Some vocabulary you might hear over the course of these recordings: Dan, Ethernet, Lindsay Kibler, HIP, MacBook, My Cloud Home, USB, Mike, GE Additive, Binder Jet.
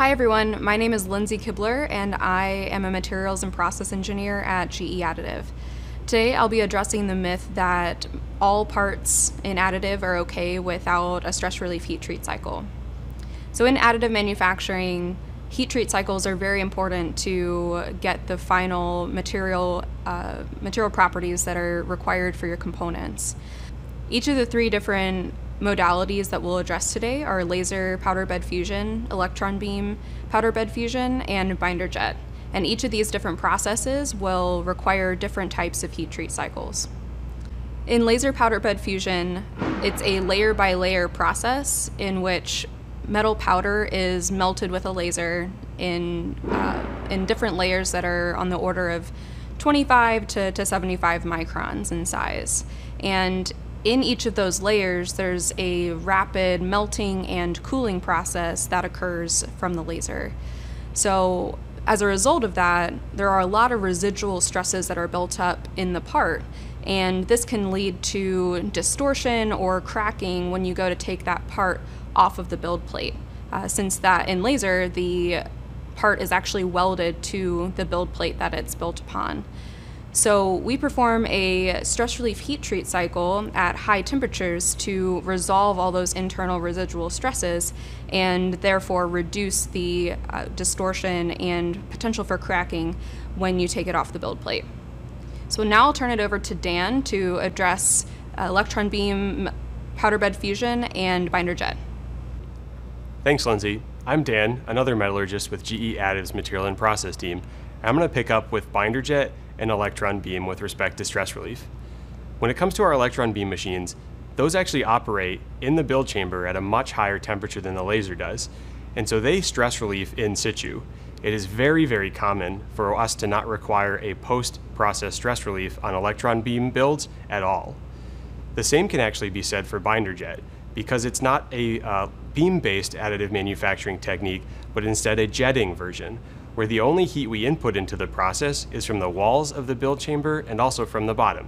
Hi everyone, my name is Lindsay Kibler and I am a materials and process engineer at GE Additive. Today I'll be addressing the myth that all parts in additive are okay without a stress relief heat treat cycle. So in additive manufacturing, heat treat cycles are very important to get the final material properties that are required for your components. Each of the three different modalities that we'll address today are laser powder bed fusion, electron beam powder bed fusion, and binder jet. And each of these different processes will require different types of heat treat cycles. In laser powder bed fusion, it's a layer by layer process in which metal powder is melted with a laser in different layers that are on the order of 25 to 75 microns in size. And in each of those layers, there's a rapid melting and cooling process that occurs from the laser. So as a result of that, there are a lot of residual stresses that are built up in the part, and this can lead to distortion or cracking when you go to take that part off of the build plate. Since that in laser, the part is actually welded to the build plate that it's built upon. So we perform a stress relief heat treat cycle at high temperatures to resolve all those internal residual stresses and therefore reduce the distortion and potential for cracking when you take it off the build plate. So now I'll turn it over to Dan to address electron beam powder bed fusion and binder jet. Thanks, Lindsay. I'm Dan, another metallurgist with GE Additive's Material and Process team. I'm going to pick up with binder jet and electron beam with respect to stress relief. When it comes to our electron beam machines, those actually operate in the build chamber at a much higher temperature than the laser does, and so they stress relief in situ. It is very, very common for us to not require a post-process stress relief on electron beam builds at all. The same can actually be said for binder jet, because it's not a beam-based additive manufacturing technique, but instead a jetting version, where the only heat we input into the process is from the walls of the build chamber and also from the bottom.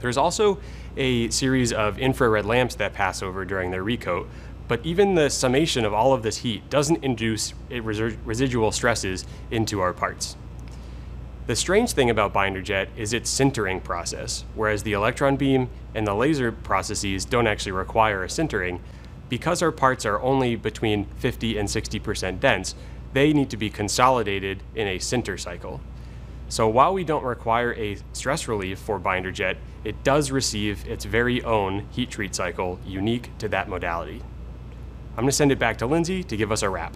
There's also a series of infrared lamps that pass over during their recoat, but even the summation of all of this heat doesn't induce residual stresses into our parts. The strange thing about binder jet is its sintering process, whereas the electron beam and the laser processes don't actually require a sintering. Because our parts are only between 50 and 60% dense, they need to be consolidated in a sinter cycle. So while we don't require a stress relief for binder jet, it does receive its very own heat treat cycle unique to that modality. I'm going to send it back to Lindsay to give us a wrap.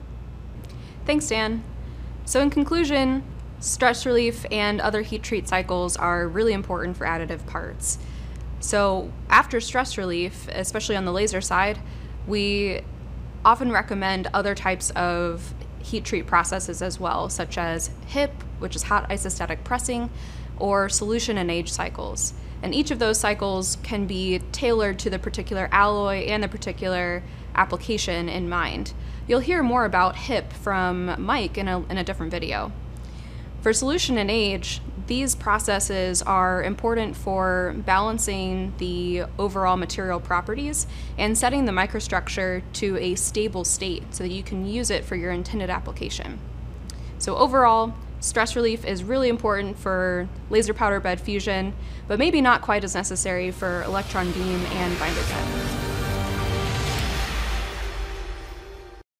Thanks, Dan. So in conclusion, stress relief and other heat treat cycles are really important for additive parts. So after stress relief, especially on the laser side, we often recommend other types of heat treat processes as well, such as HIP, which is hot isostatic pressing, or solution and age cycles. And each of those cycles can be tailored to the particular alloy and the particular application in mind. You'll hear more about HIP from Mike in a different video. For solution and age, these processes are important for balancing the overall material properties and setting the microstructure to a stable state so that you can use it for your intended application. So overall, stress relief is really important for laser powder bed fusion, but maybe not quite as necessary for electron beam and binder jet.